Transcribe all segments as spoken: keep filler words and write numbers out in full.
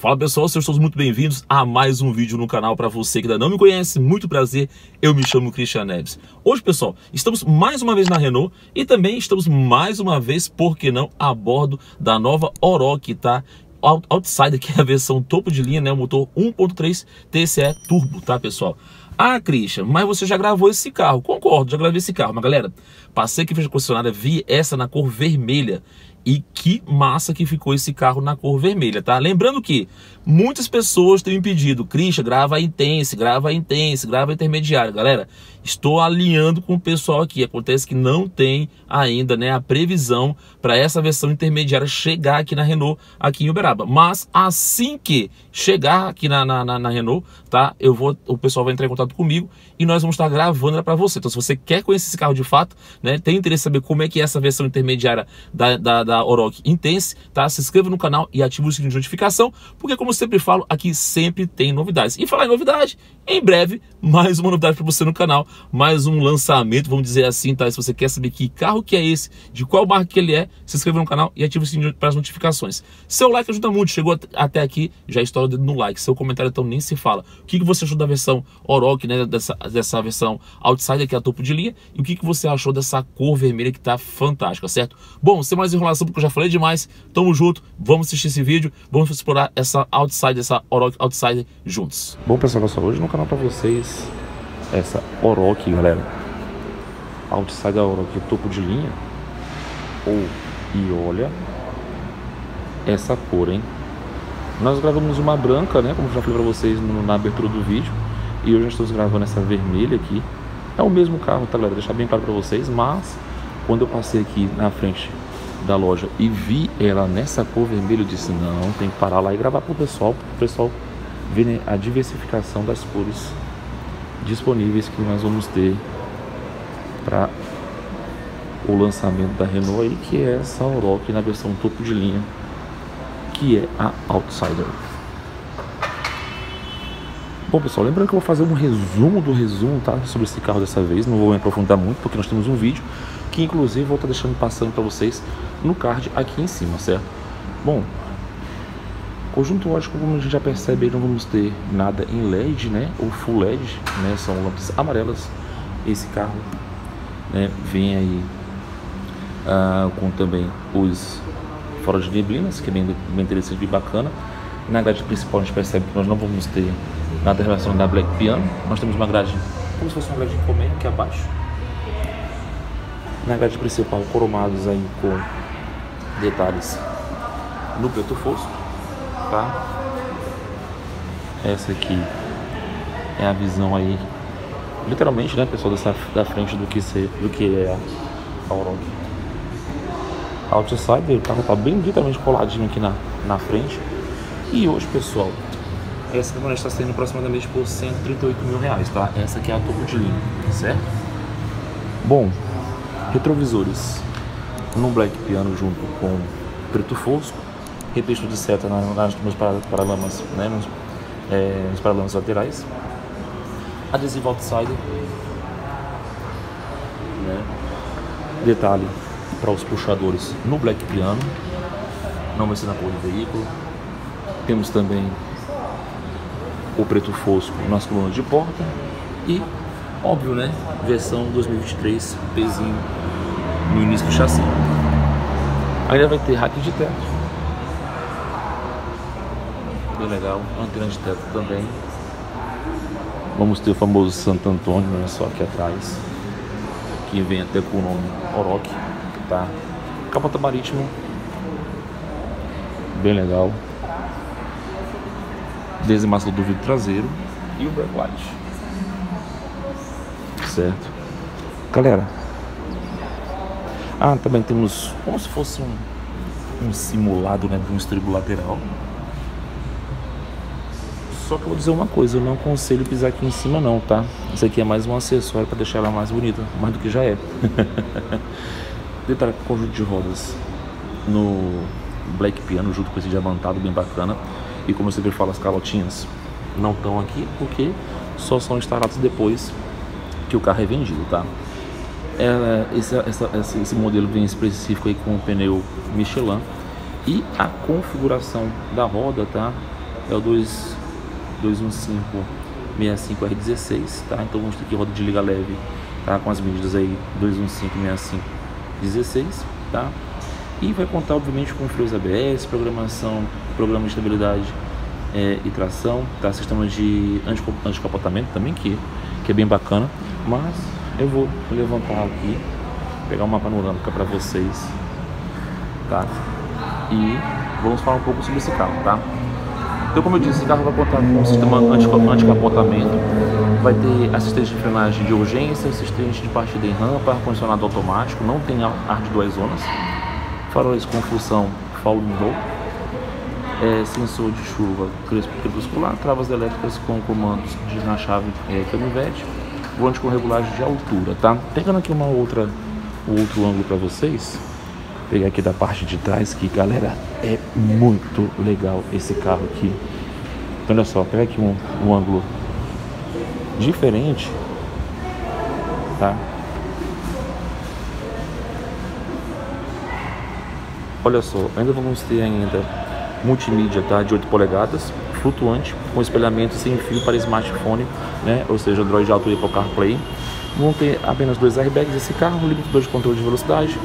Fala pessoal, sejam todos muito bem-vindos a mais um vídeo no canal. Para você que ainda não me conhece, muito prazer, eu me chamo Christian Neves. Hoje pessoal, estamos mais uma vez na Renault e também estamos mais uma vez, por que não, a bordo da nova Oroch, tá? Outsider, que é a versão topo de linha, né? O motor um ponto três T C E turbo, tá pessoal? Ah, Christian, mas você já gravou esse carro. Concordo, já gravei esse carro, mas galera, passei aqui em frente à concessionária, vi essa na cor vermelha. E que massa que ficou esse carro na cor vermelha, tá? Lembrando que muitas pessoas têm me pedido: Christian, grava a Intense, grava a Intense, grava a intermediária. Galera, estou alinhando com o pessoal aqui. Acontece que não tem ainda, né, a previsão para essa versão intermediária chegar aqui na Renault, aqui em Uberaba. Mas assim que chegar aqui na, na, na, na Renault, tá? Eu vou, o pessoal vai entrar em contato comigo e nós vamos estar gravando ela para você. Então, se você quer conhecer esse carro de fato, né, tem interesse em saber como é que é essa versão intermediária da, da da Oroch Intense, tá? Se inscreva no canal e ative o sininho de notificação, porque como eu sempre falo, aqui sempre tem novidades. E falar em novidade, em breve, mais uma novidade para você no canal, mais um lançamento, vamos dizer assim, tá? Se você quer saber que carro que é esse, de qual marca que ele é, se inscreva no canal e ative o sininho para as notificações. Seu like ajuda muito, chegou até aqui, já estoura o dedo no like. Seu comentário então nem se fala. O que, que você achou da versão Oroch, né? Dessa, dessa versão Outsider, que é a topo de linha, e o que, que você achou dessa cor vermelha que tá fantástica, certo? Bom, sem mais enrolação, porque eu já falei demais, tamo junto, vamos assistir esse vídeo, vamos explorar essa Outsider, essa Oroch Outsider juntos. Bom pessoal, pessoal, hoje no canal pra vocês essa Oroch, galera, Outsider Oroch topo de linha, ou, e olha essa cor, hein? Nós gravamos uma branca, né, como eu já falei pra vocês no, na abertura do vídeo, e hoje nós estamos gravando essa vermelha aqui. É o mesmo carro, tá galera, deixar bem claro pra vocês, mas quando eu passei aqui na frente da loja e vi ela nessa cor vermelha, eu disse, não, tem que parar lá e gravar para o pessoal, para o pessoal ver, né, a diversificação das cores disponíveis que nós vamos ter para o lançamento da Renault aí, que é essa Oroch na versão topo de linha, que é a Outsider. Bom pessoal, lembrando que eu vou fazer um resumo do resumo, tá, sobre esse carro dessa vez, não vou me aprofundar muito porque nós temos um vídeo que inclusive vou estar deixando passando para vocês no card aqui em cima, certo? Bom, conjunto ótico, como a gente já percebe, não vamos ter nada em L E D, né? Ou full L E D, né? São lâmpadas amarelas. Esse carro, né, vem aí ah, com também os faróis de neblinas, que é bem, bem interessante e bacana. Na grade principal a gente percebe que nós não vamos ter nada em relação da Black Piano. Nós temos uma grade como se fosse uma grade de comer aqui abaixo. Na grade principal, cromados aí com detalhes no preto fosco, tá? Essa aqui é a visão aí, literalmente, né, pessoal, dessa, da frente do que, ser, do que é a Oroch Outsider. O carro tá bem literalmente coladinho aqui na, na frente. E hoje, pessoal, essa câmera está saindo aproximadamente por cento e trinta e oito mil reais, tá? Essa aqui é a topo de linha, certo? Bom, retrovisores no Black Piano junto com preto fosco, repisto de seta nas, nos paralamas, né, nos, é, nos paralamas laterais, adesivo Outsider, né, detalhe para os puxadores no Black Piano, não vai ser na cor do veículo. Temos também o preto fosco nas colunas de porta e, óbvio, né, versão dois mil e vinte e três, pezinho no início do chassi. Ainda vai ter rack de teto, bem legal, antena de teto também. Vamos ter o famoso Santo Antônio, olha só, aqui atrás, que vem até com o nome Oroch, tá? Capota marítima, bem legal, desemação do vidro traseiro e o backlight, certo, galera? Ah, também temos como se fosse um, um simulado, né, de um estribo lateral. Só que eu vou dizer uma coisa, eu não aconselho pisar aqui em cima não, tá? Isso aqui é mais um acessório para deixar ela mais bonita, mais do que já é. Detalhe com o conjunto de rodas no Black Piano junto com esse diamantado bem bacana. E como eu sempre falo, as calotinhas não estão aqui porque só são instaladas depois que o carro é vendido, tá? É, esse, essa, esse modelo vem específico aí com o pneu Michelin e a configuração da roda, tá? é o dois um cinco sessenta e cinco R dezesseis, tá? Então vamos ter que roda de liga leve, tá? Com as medidas aí dois um cinco sessenta e cinco dezesseis, tá? E vai contar obviamente com freios A B S, programação, programa de estabilidade é, e tração, tá? Sistema de anticapotamento também, que, que é bem bacana, mas eu vou levantar aqui, pegar uma panorâmica para vocês, tá? E vamos falar um pouco sobre esse carro, tá? Então, como eu disse, esse carro vai contar com um sistema anticapotamento, vai ter assistente de frenagem de urgência, assistente de partida em rampa, ar-condicionado automático, não tem ar de duas zonas, faróis com função Fall Window, é, sensor de chuva crespo crepuscular, travas elétricas com comandos de, na chave é, camivete, volante com regulagem de altura, tá? Pegando aqui uma outra, um outro ângulo para vocês, pegar aqui da parte de trás, que galera, é muito legal esse carro aqui. Então, olha só, pega aqui um, um ângulo diferente, tá? Olha só, ainda vamos ter ainda multimídia, tá? De oito polegadas, flutuante, com espelhamento sem fio para smartphone, né? Ou seja, Android Auto e Apple CarPlay. Vão ter apenas dois airbags esse carro, limitador de controle de velocidade.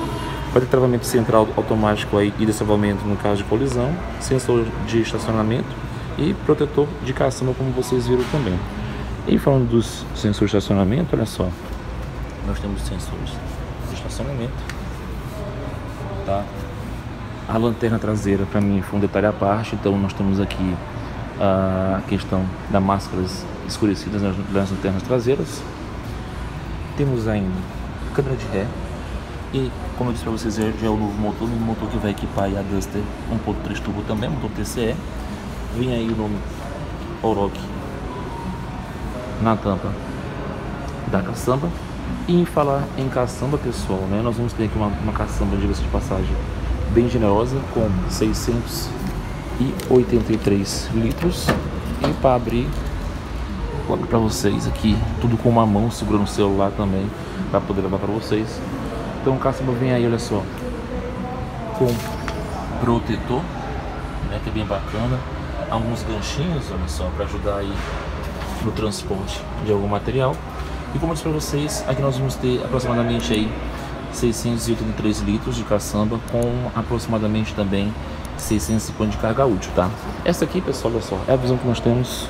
Vai ter travamento central automático aí e desalvamento no caso de colisão, sensor de estacionamento e protetor de caçamba, como vocês viram também. E falando dos sensores de estacionamento, olha só, nós temos sensores de estacionamento, tá? A lanterna traseira para mim foi um detalhe à parte, então nós temos aqui a questão das máscaras escurecidas nas, nas lanternas traseiras. Temos ainda câmera de ré. E, como eu disse para vocês, já é o novo motor, o motor que vai equipar a Duster um ponto três turbo também, motor T C E. Vem aí o nome Oroch na tampa da caçamba. E em falar em caçamba, pessoal, né, nós vamos ter aqui uma, uma caçamba, diga-se de passagem, bem generosa, com seiscentos e oitenta e três litros. E para abrir, coloco para vocês aqui, tudo com uma mão, segurando o celular também, para poder levar para vocês. Então o caçamba vem aí, olha só, com protetor, né, que é bem bacana, alguns ganchinhos, olha só, para ajudar aí no transporte de algum material. E como eu disse para vocês, aqui nós vamos ter aproximadamente aí seiscentos e oitenta e três litros de caçamba, com aproximadamente também seiscentos e cinquenta de carga útil, tá? Essa aqui, pessoal, olha só, é a visão que nós temos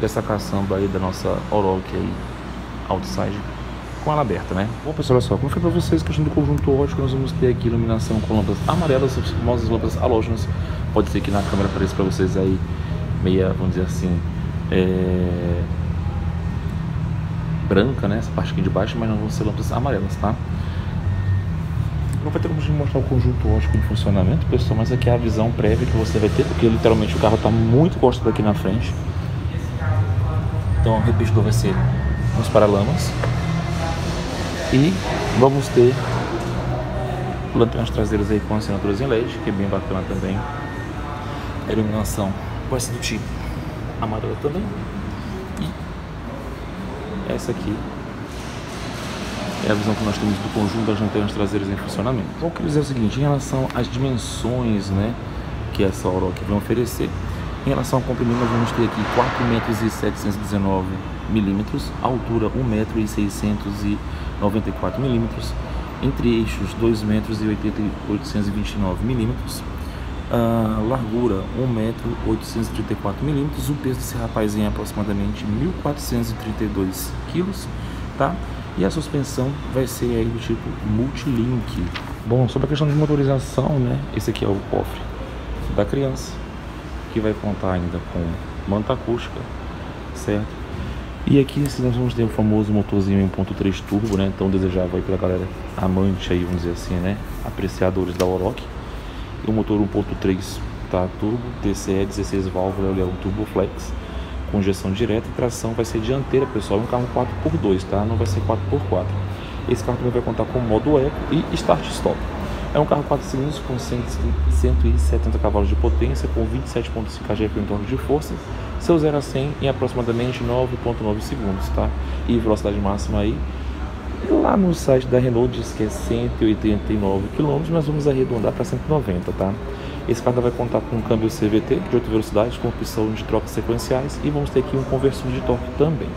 dessa caçamba aí da nossa Oroch aí, Outsider, com ela aberta, né? Bom, pessoal, olha só, como eu falei pra vocês, questão do conjunto ótico, nós vamos ter aqui iluminação com lâmpadas amarelas, as famosas lâmpadas halógenas. Pode ser que na câmera apareça pra vocês aí meia, vamos dizer assim, é... branca, né? Essa parte aqui de baixo, mas não vão ser lâmpadas amarelas, tá? Não vai ter como mostrar o conjunto ótico em funcionamento, pessoal, mas aqui é a visão prévia que você vai ter, porque literalmente o carro tá muito encostado aqui na frente. Então o repetidor vai ser nos paralamas, e vamos ter lanternas traseiras aí com assinaturas em L E D, que é bem bacana também. A iluminação pode ser do tipo amarela também, e essa aqui é a visão que nós temos do conjunto das lanternas traseiras em funcionamento. Então, eu quero dizer o seguinte, em relação às dimensões, né, que essa Oroch vai oferecer. Em relação ao comprimento, nós vamos ter aqui quatro metros e setecentos e dezenove milímetros, altura um metro e seiscentos e noventa e quatro milímetros, entre eixos dois metros e oitocentos e vinte e nove milímetros, uh, largura um metro e oitocentos e trinta e quatro milímetros, o peso desse rapaz é aproximadamente mil quatrocentos e trinta e dois quilos, tá? E a suspensão vai ser aí do tipo Multilink. Bom, sobre a questão de motorização, né? Esse aqui é o cofre da criança, que vai contar ainda com manta acústica, certo? E aqui nós vamos ter o famoso motorzinho um ponto três turbo, né? Então desejável aí pela galera amante aí, vamos dizer assim, né? Apreciadores da Oroch. E o motor um ponto três, tá? Turbo, T C E, dezesseis válvulas, ele é um turboflex, com injeção direta, e tração vai ser dianteira, pessoal. É um carro quatro por dois, tá? Não vai ser quatro por quatro. Esse carro também vai contar com modo eco e start-stop. É um carro quatro cilindros com cento e setenta cavalos de potência, com vinte e sete vírgula cinco quilos-pé em torno de força, seu zero a cem em aproximadamente nove vírgula nove segundos, tá? E velocidade máxima aí, lá no site da Renault diz que é cento e oitenta e nove quilômetros, mas vamos arredondar para cento e noventa, tá? Esse carro vai contar com um câmbio C V T de oito velocidades com opção de trocas sequenciais e vamos ter aqui um conversor de torque também.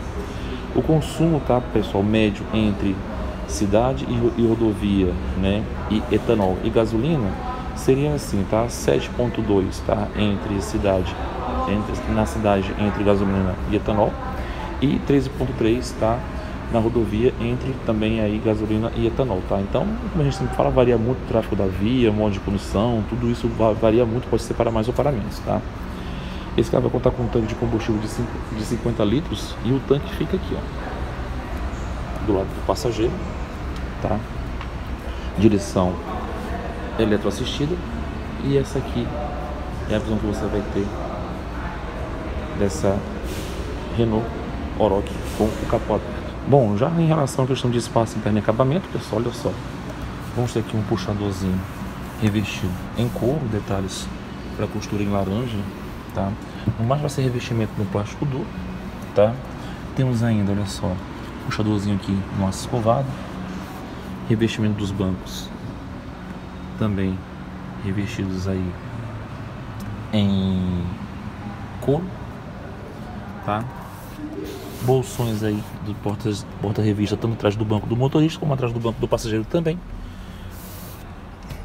O consumo, tá, pessoal, médio entre cidade e, e rodovia, né, e etanol e gasolina seria assim, tá, sete ponto dois, tá, entre cidade, entre, na cidade entre gasolina e etanol, e treze ponto três, tá, na rodovia entre também aí gasolina e etanol, tá? Então, como a gente sempre fala, varia muito o tráfego da via, modo de condução, tudo isso varia muito, pode ser para mais ou para menos, tá? Esse carro vai contar com um tanque de combustível de cinquenta litros e o tanque fica aqui, ó, do lado do passageiro, tá? Direção eletroassistida, e essa aqui é a visão que você vai ter dessa Renault Oroch com o capô aberto. Bom, já em relação à questão de espaço interno e acabamento, pessoal, olha só, vamos ter aqui um puxadorzinho revestido em couro, detalhes para costura em laranja, tá? O mais vai ser revestimento no plástico duro, tá? Temos ainda, olha só, puxadorzinho aqui no aço escovado, revestimento dos bancos também revestidos aí em couro, tá? Bolsões aí do porta-revista, tanto atrás do banco do motorista como atrás do banco do passageiro também.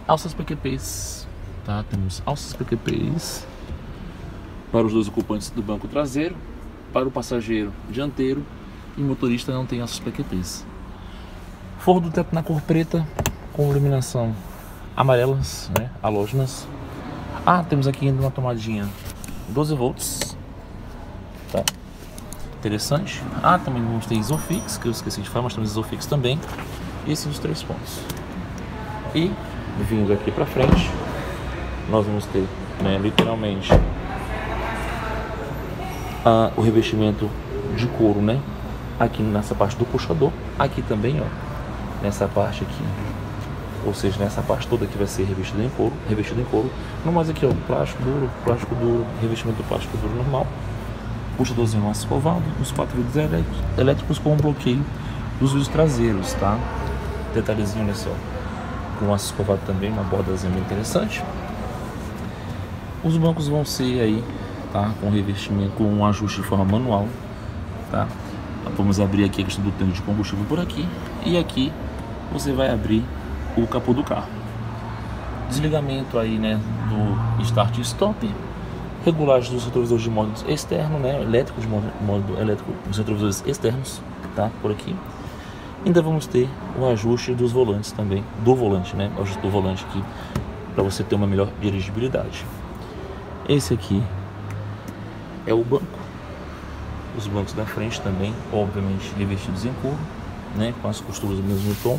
Alças P Q Ps, tá? Temos alças P Q Ps para os dois ocupantes do banco traseiro, para o passageiro dianteiro, e o motorista não tem alças P Q Ps. Forro do teto na cor preta com iluminação amarelas, né, halógenas. Ah, temos aqui ainda uma tomadinha doze volts, tá? Interessante. Ah, também vamos ter ISOFIX, que eu esqueci de falar, mas temos ISOFIX também. Esse dos três pontos. E vindo aqui para frente, nós vamos ter, né, literalmente a, o revestimento de couro, né? Aqui nessa parte do puxador, aqui também, ó, nessa parte aqui, ou seja, nessa parte toda que vai ser revestida em couro, revestido em couro. Não mais aqui, ó, plástico duro, plástico duro, revestimento do plástico duro normal. Puxadorzinho no aço escovado, os quatro vidros elétricos, elétricos com um bloqueio dos vidros traseiros, tá? Detalhezinho, olha só, com aço escovado também, uma bordazinha bem interessante. Os bancos vão ser aí, tá, com revestimento, com um ajuste de forma manual, tá? Vamos abrir aqui a questão do tanque de combustível por aqui, e aqui você vai abrir o capô do carro. Desligamento aí, né, do start e stop. Regulagem dos retrovisores de modo externo, né, elétrico, de modo, modo elétrico, os retrovisores externos, tá, por aqui. Ainda vamos ter o ajuste dos volantes também, do volante, né, o ajuste do volante aqui, para você ter uma melhor dirigibilidade. Esse aqui é o banco, os bancos da frente também, obviamente revestidos em couro, né, com as costuras do mesmo tom.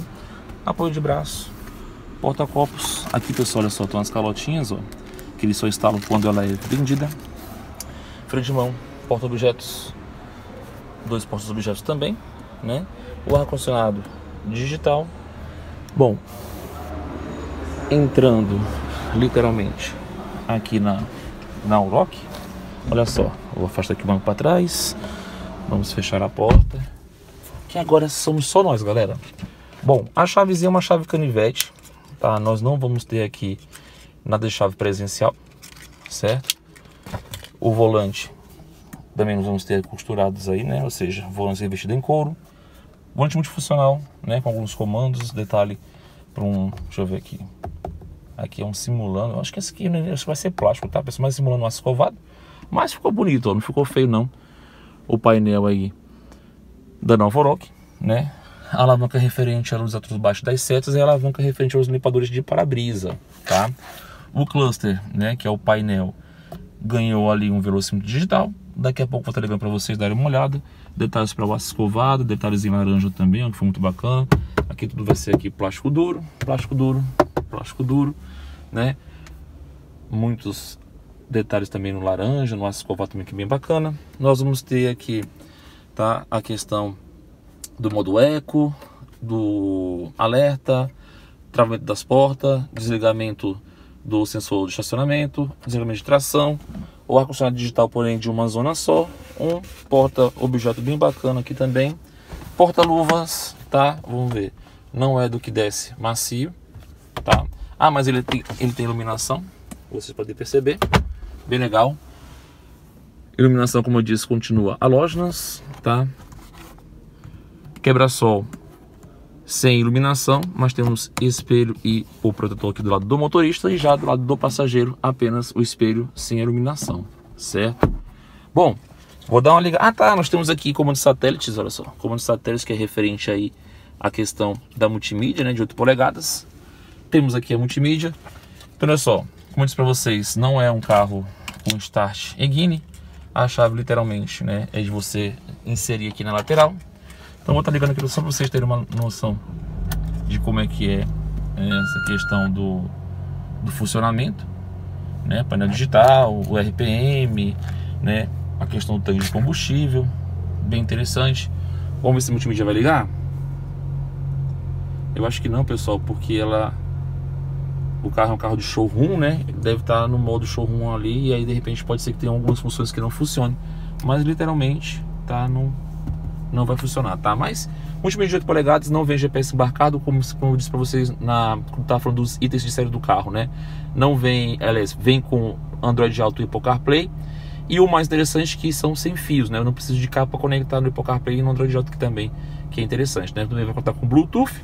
Apoio de braço, porta-copos, aqui, pessoal, olha só, estão as calotinhas, ó, que eles só instalam quando ela é vendida. Freio de mão, porta-objetos, dois porta-objetos também, né? O ar-condicionado digital. Bom, entrando literalmente aqui na, na Oroch, olha só, vou afastar aqui o banco para trás, vamos fechar a porta, que agora somos só nós, galera. Bom, a chavezinha é uma chave canivete, tá? Nós não vamos ter aqui nada de chave presencial, certo? O volante também nós vamos ter costurados aí, né? Ou seja, volante revestido em couro. Volante multifuncional, né? Com alguns comandos, detalhe para um... Deixa eu ver aqui. Aqui é um simulando. Eu acho que esse aqui, né, vai ser plástico, tá, pessoal? Mas simulando um aço escovado. Mas ficou bonito, ó, não ficou feio, não. O painel aí da nova Oroch, né? A alavanca referente aos atos baixos das setas e a alavanca referente aos limpadores de para-brisa, tá? O cluster, né, que é o painel, ganhou ali um velocímetro digital. Daqui a pouco vou estar ligando para vocês darem uma olhada. Detalhes para o aço escovado, detalhes em laranja também, que foi muito bacana. Aqui tudo vai ser aqui plástico duro, plástico duro, plástico duro, né? Muitos detalhes também no laranja, no aço escovado também, que é bem bacana. Nós vamos ter aqui, tá, a questão do modo eco, do alerta, travamento das portas, desligamento do sensor de estacionamento, desligamento de tração, o ar-condicionado digital, porém, de uma zona só, um porta-objeto bem bacana aqui também, porta-luvas, tá? Vamos ver, não é do que desce macio, tá? Ah, mas ele tem, ele tem iluminação, vocês podem perceber, bem legal. Iluminação, como eu disse, continua halógenas, tá? Quebra-sol sem iluminação, mas temos espelho e o protetor aqui do lado do motorista, e já do lado do passageiro apenas o espelho sem iluminação, certo? Bom, vou dar uma ligada. Ah tá, nós temos aqui comando de satélites, olha só, comando de satélites que é referente aí à questão da multimídia, né, de oito polegadas. Temos aqui a multimídia. Então olha só, como eu disse para vocês, não é um carro com start engine, a chave literalmente, né, é de você inserir aqui na lateral. Então vou estar ligando aqui só para vocês terem uma noção de como é que é essa questão do, do funcionamento, né? Painel digital, o R P M, né? A questão do tanque de combustível, bem interessante. Vamos ver se a multimídia vai ligar? Eu acho que não, pessoal, porque ela, o carro é um carro de showroom, né? Ele deve estar no modo showroom ali e aí de repente pode ser que tenha algumas funções que não funcionem, mas literalmente tá no não vai funcionar, tá? Mas multimídia de oito polegadas, não vem G P S embarcado, como, como eu disse para vocês na, quando estava falando dos itens de série do carro, né? Não vem, aliás, vem com Android Auto e Apple CarPlay. E o mais interessante é que são sem fios, né? Eu não preciso de cabo para conectar no Apple CarPlay e no Android Auto, que também que é interessante, né? Também vai contar com Bluetooth.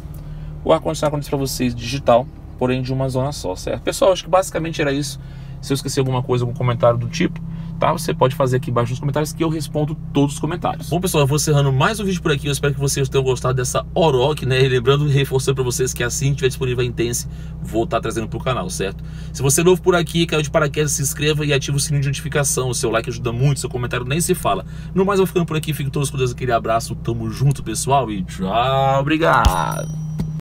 O ar-condicionado, como eu disse para vocês, digital, porém de uma zona só, certo? Pessoal, acho que basicamente era isso. Se eu esqueci alguma coisa, algum comentário do tipo, tá? Você pode fazer aqui embaixo nos comentários que eu respondo todos os comentários. Bom, pessoal, eu vou encerrando mais um vídeo por aqui. Eu espero que vocês tenham gostado dessa Oroch, né? E lembrando, reforçando para vocês que assim que estiver disponível a Intense, vou estar trazendo para o canal, certo? Se você é novo por aqui, caiu de paraquedas, se inscreva e ativa o sininho de notificação. O seu like ajuda muito, seu comentário nem se fala. No mais, eu vou ficando por aqui. Fico todos com Deus, aquele abraço. Tamo junto, pessoal, e tchau. Obrigado.